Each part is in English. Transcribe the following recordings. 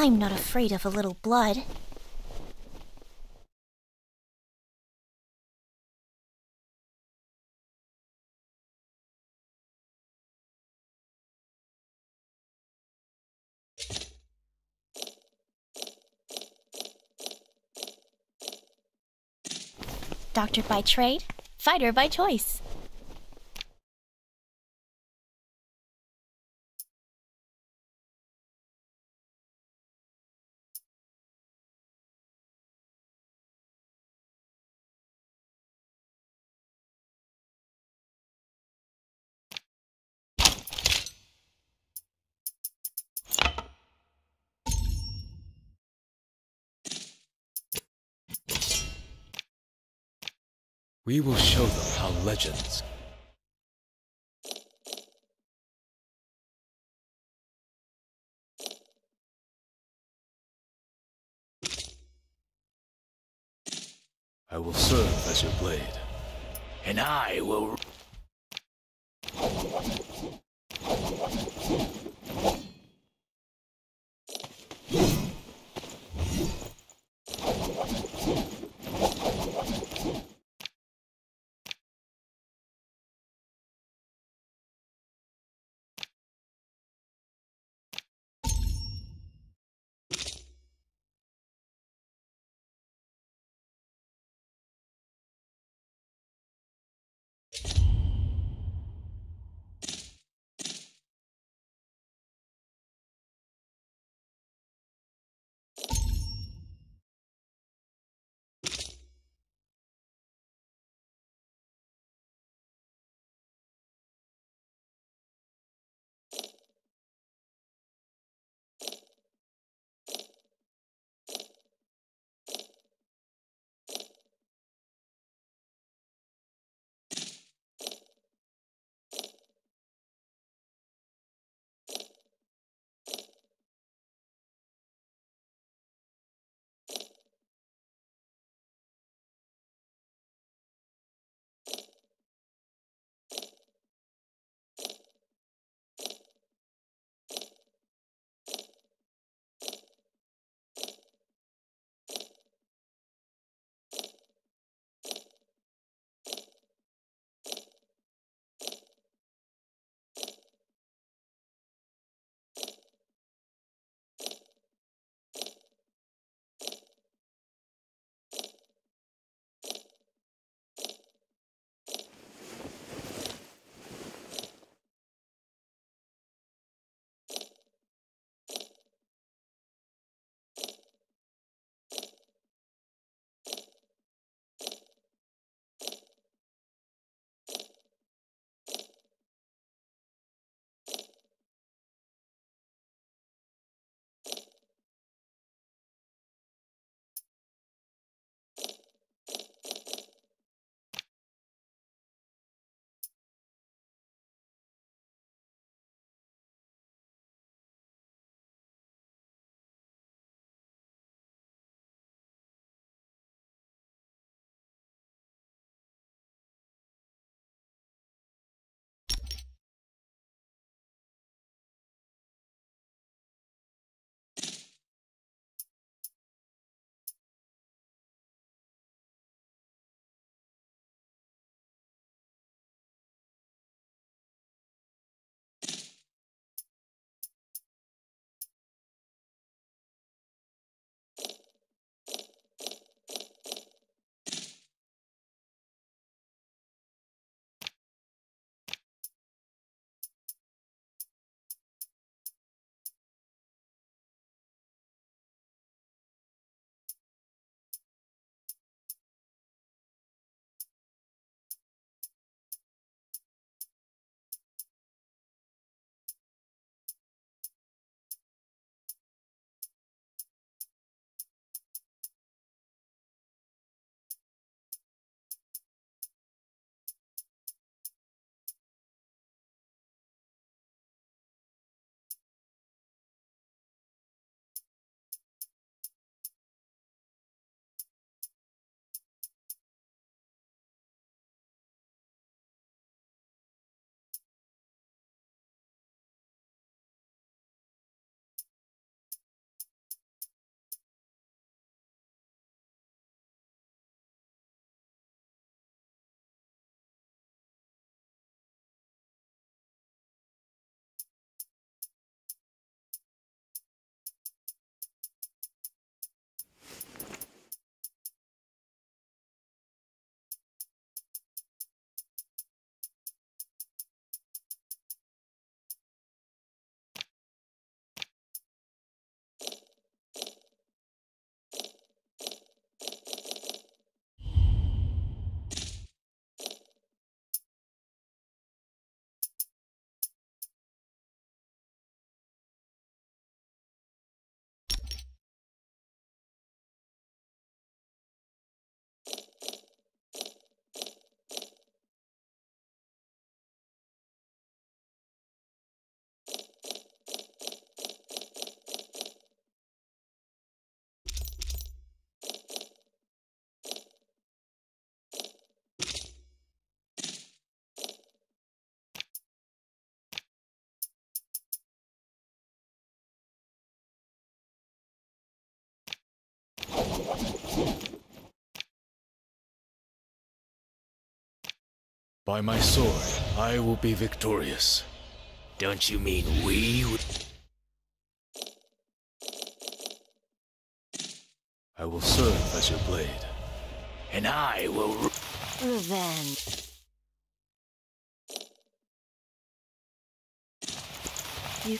I'm not afraid of a little blood. Doctor by trade, fighter by choice. We will show them how legends. I will serve as your blade, and I will. By my sword, I will be victorious. Don't you mean we would? I will serve as your blade. And I will revenge. You...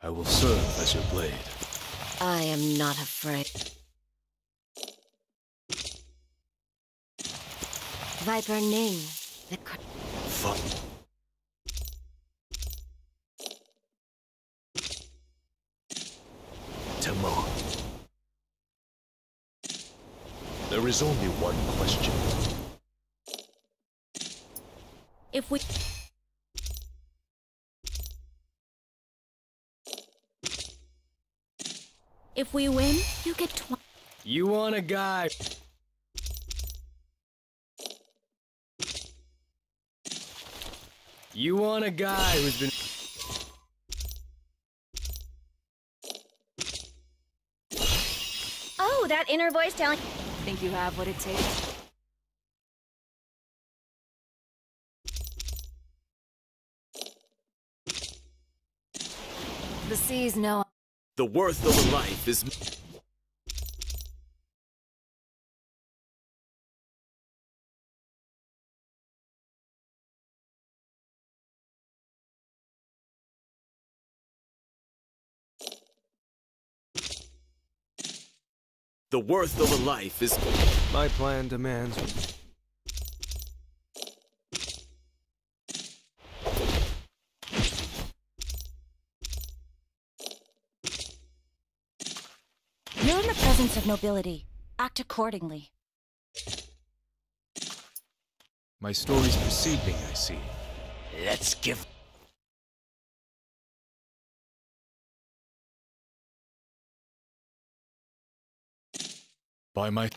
I will serve as your blade. I am not afraid. Viper Ning, the Fuck. Temur. There is only one question. If we... If we win, you get 20. You want a guy? You want a guy who's been... Oh, that inner voice telling... Think you have what it takes? The seas know... The worth of a life is... The worth of a life is... My plan demands... You're in the presence of nobility. Act accordingly. My stories precede me, I see. Let's give... By my...